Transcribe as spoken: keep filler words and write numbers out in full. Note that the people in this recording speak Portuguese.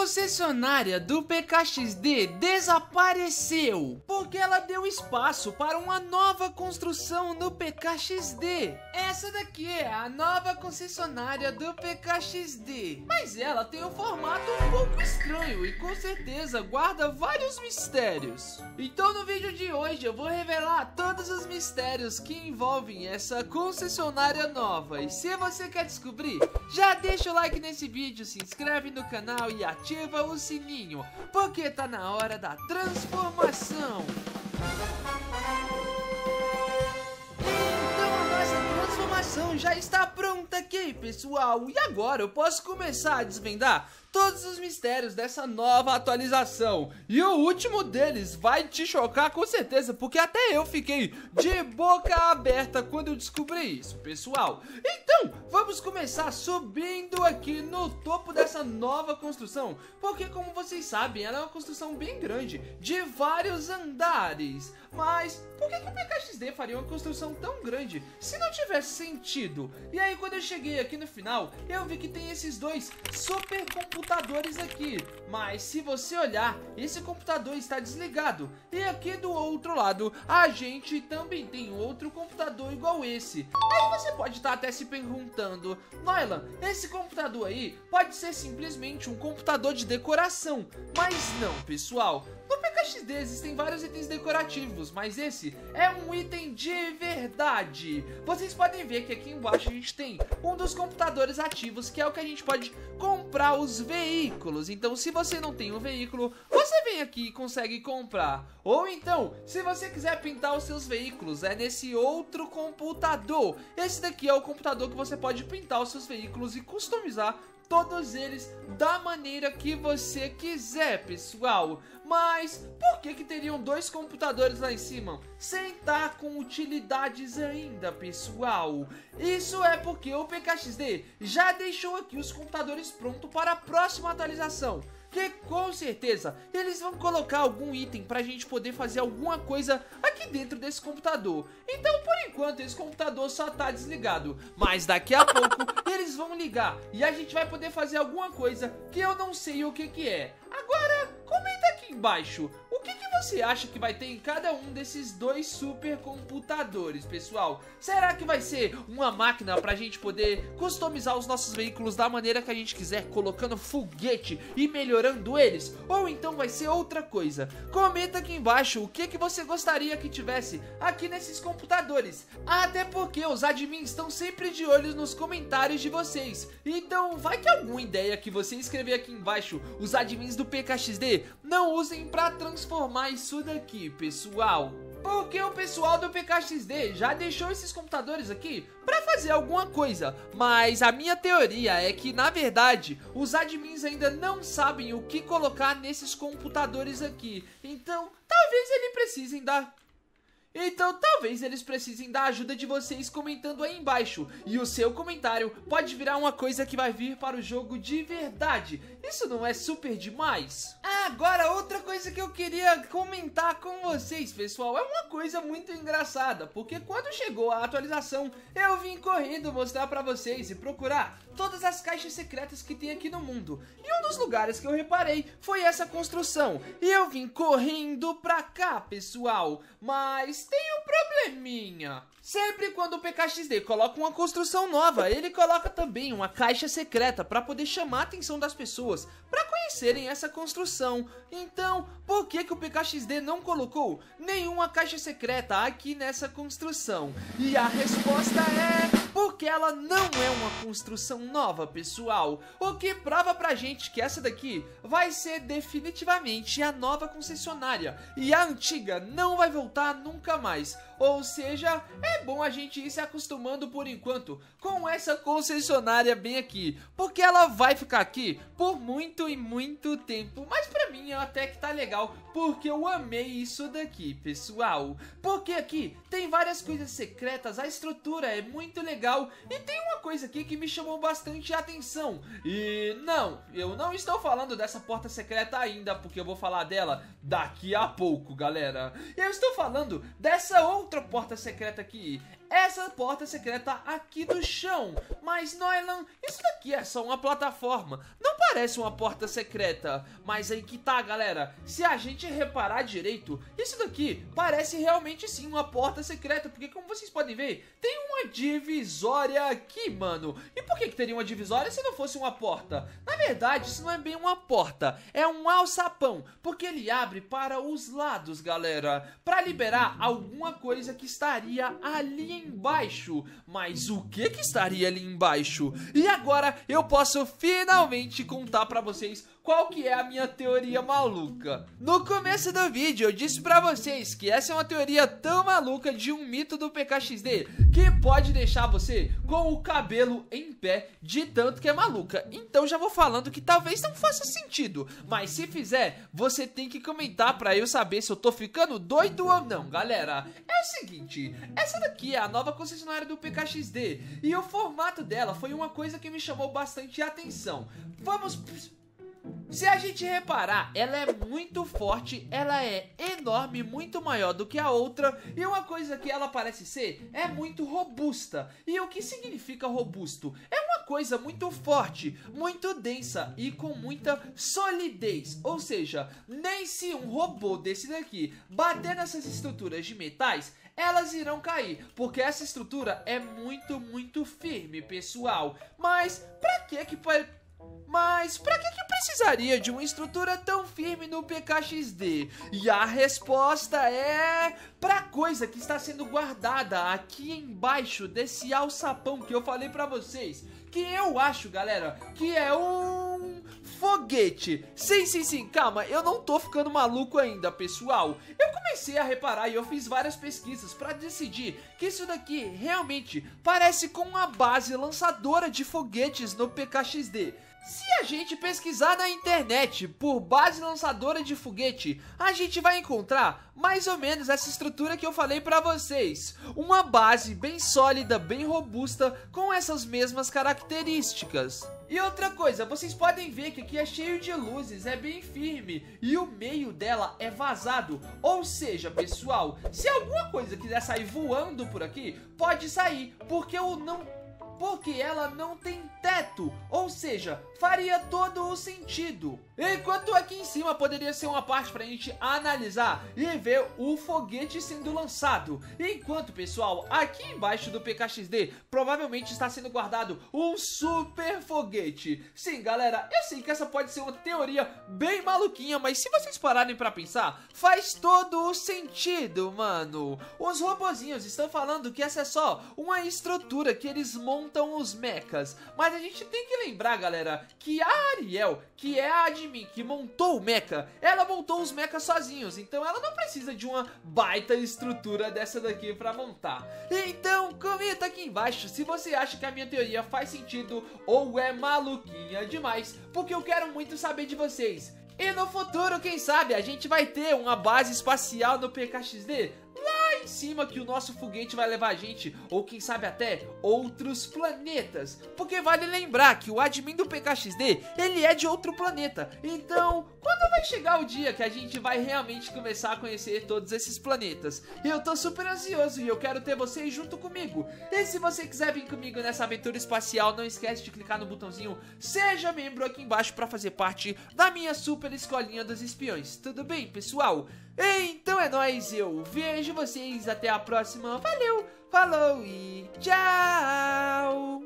concessionária do P K X D desapareceu porque ela deu espaço para uma nova construção no P K X D. Essa daqui é a nova concessionária do P K X D, mas ela tem um formato um pouco estranho e com certeza guarda vários mistérios. Então no vídeo de hoje eu vou revelar todos os mistérios que envolvem essa concessionária nova. E se você quer descobrir, já deixa o like nesse vídeo, se inscreve no canal e ativa o sininho, porque tá na hora da transformação. Então a nossa transformação já está pronta aqui, pessoal, e agora eu posso começar a desvendar todos os mistérios dessa nova atualização. E o último deles vai te chocar com certeza, porque até eu fiquei de boca aberta quando eu descobri isso, pessoal. Então vamos começar subindo aqui no topo dessa nova construção, porque como vocês sabem, ela é uma construção bem grande, de vários andares. Mas por que que o P K X D faria uma construção tão grande se não tivesse sentido? E aí quando eu cheguei aqui no final, eu vi que tem esses dois super computadores computadores aqui, mas se você olhar, esse computador está desligado. E aqui do outro lado a gente também tem outro computador igual esse. Aí você pode estar até se perguntando: Noylan, esse computador aí pode ser simplesmente um computador de decoração. Mas não, pessoal, no P K X D existem vários itens decorativos, mas esse é um item de verdade. Vocês podem ver que aqui embaixo a gente tem um dos computadores ativos, que é o que a gente pode comprar os veículos. Então se você não tem um veículo, você vem aqui e consegue comprar. Ou então, se você quiser pintar os seus veículos, é nesse outro computador. Esse daqui é o computador que você pode pintar os seus veículos e customizar todos eles da maneira que você quiser, pessoal. Mas por que que teriam dois computadores lá em cima sem estar com utilidades ainda, pessoal? Isso é porque o P K X D já deixou aqui os computadores prontos para a próxima atualização, que com certeza eles vão colocar algum item pra gente poder fazer alguma coisa aqui dentro desse computador. Então por enquanto esse computador só tá desligado, mas daqui a pouco eles vão ligar e a gente vai poder fazer alguma coisa que eu não sei o que que é. Agora comenta aqui embaixo o que que você acha que vai ter em cada um desses dois supercomputadores, pessoal. Será que vai ser uma máquina pra gente poder customizar os nossos veículos da maneira que a gente quiser, colocando foguete e melhorando eles, ou então vai ser outra coisa? Comenta aqui embaixo o que que você gostaria que tivesse aqui nesses computadores, até porque os admins estão sempre de olho nos comentários de vocês. Então vai que alguma ideia que você escrever aqui embaixo, os admins do P K X D não usem para transformar isso daqui, pessoal. Porque o pessoal do P K X D já deixou esses computadores aqui pra fazer alguma coisa, mas a minha teoria é que, na verdade, os admins ainda não sabem o que colocar nesses computadores aqui. Então, talvez eles precisem dar... Então talvez eles precisem da ajuda de vocês comentando aí embaixo. E o seu comentário pode virar uma coisa que vai vir para o jogo de verdade. Isso não é super demais? Ah, agora outra coisa que eu queria comentar com vocês, pessoal, é uma coisa muito engraçada, porque quando chegou a atualização, eu vim correndo mostrar pra vocês e procurar todas as caixas secretas que tem aqui no mundo. E um dos lugares que eu reparei foi essa construção, e eu vim correndo pra cá, pessoal. Mas tem um probleminha. Sempre quando o P K X D coloca uma construção nova, ele coloca também uma caixa secreta para poder chamar a atenção das pessoas para conhecerem essa construção. Então, por que que o P K X D não colocou nenhuma caixa secreta aqui nessa construção? E a resposta é... porque ela não é uma construção nova, pessoal. O que prova pra gente que essa daqui vai ser definitivamente a nova concessionária, e a antiga não vai voltar nunca mais. Ou seja, é bom a gente ir se acostumando por enquanto com essa concessionária bem aqui, porque ela vai ficar aqui por muito e muito tempo. Mas pra mim até que tá legal, porque eu amei isso daqui, pessoal. Porque aqui tem várias coisas secretas, a estrutura é muito legal. Legal. E tem uma coisa aqui que me chamou bastante a atenção, e não, eu não estou falando dessa porta secreta ainda, porque eu vou falar dela daqui a pouco, galera. Eu estou falando dessa outra porta secreta aqui. essa porta secreta aqui do chão. Mas, Noylan, isso daqui é só uma plataforma. Não parece uma porta secreta. Mas aí que tá, galera. Se a gente reparar direito, isso daqui parece realmente sim uma porta secreta. Porque, como vocês podem ver, tem uma divisória aqui, mano. E por que que teria uma divisória se não fosse uma porta? Na verdade, isso não é bem uma porta. É um alçapão. Porque ele abre para os lados, galera. Pra liberar alguma coisa que estaria ali embaixo. Mas o que que estaria ali embaixo? E agora eu posso finalmente contar pra vocês qual que é a minha teoria maluca. No começo do vídeo eu disse pra vocês que essa é uma teoria tão maluca de um mito do P K X D que pode deixar você com o cabelo em pé de tanto que é maluca. Então já vou falando que talvez não faça sentido, mas se fizer, você tem que comentar pra eu saber se eu tô ficando doido ou não, galera. É o seguinte, essa daqui é a nova concessionária do P K X D e o formato dela foi uma coisa que me chamou bastante a atenção. Vamos... Se a gente reparar, ela é muito forte, ela é enorme, muito maior do que a outra. E uma coisa que ela parece ser é muito robusta. E o que significa robusto? É uma coisa muito forte, muito densa e com muita solidez. Ou seja, nem se um robô desse daqui bater nessas estruturas de metais, elas irão cair, porque essa estrutura é muito, muito firme, pessoal. Mas pra que que... Mas pra que que precisaria de uma estrutura tão firme no P K X D? E a resposta é... pra coisa que está sendo guardada aqui embaixo desse alçapão que eu falei pra vocês. Que eu acho, galera, que é um... foguete. Sim, sim, sim, calma, eu não tô ficando maluco ainda, pessoal. Eu comecei a reparar e eu fiz várias pesquisas pra decidir que isso daqui realmente parece com uma base lançadora de foguetes no P K X D. Se a gente pesquisar na internet por base lançadora de foguete, a gente vai encontrar mais ou menos essa estrutura que eu falei pra vocês. Uma base bem sólida, bem robusta, com essas mesmas características. E outra coisa, vocês podem ver que aqui é cheio de luzes, é bem firme e o meio dela é vazado. Ou seja, pessoal, se alguma coisa quiser sair voando por aqui, pode sair, porque eu não... porque ela não tem teto, ou seja, faria todo o sentido. Enquanto aqui em cima poderia ser uma parte pra gente analisar e ver o foguete sendo lançado. Enquanto, pessoal, aqui embaixo do P K X D provavelmente está sendo guardado um super foguete. Sim, galera, eu sei que essa pode ser uma teoria bem maluquinha, mas se vocês pararem pra pensar, faz todo o sentido, mano. Os robozinhos estão falando que essa é só uma estrutura que eles montam os mechas, mas a gente tem que lembrar, galera, que a Ariel, que é a admin que montou o mecha, ela montou os mechas sozinhos, então ela não precisa de uma baita estrutura dessa daqui pra montar. Então comenta aqui embaixo se você acha que a minha teoria faz sentido ou é maluquinha demais, porque eu quero muito saber de vocês. E no futuro, quem sabe, a gente vai ter uma base espacial no P K X D lá em cima que o nosso foguete vai levar a gente, ou quem sabe até outros planetas, porque vale lembrar que o admin do P K X D ele é de outro planeta. Então quando vai chegar o dia que a gente vai realmente começar a conhecer todos esses planetas? Eu tô super ansioso e eu quero ter vocês junto comigo. E se você quiser vir comigo nessa aventura espacial, não esquece de clicar no botãozinho seja membro aqui embaixo pra fazer parte da minha super escolinha dos espiões. Tudo bem, pessoal? Então é nóis, eu vejo vocês até a próxima. Valeu, falou e tchau!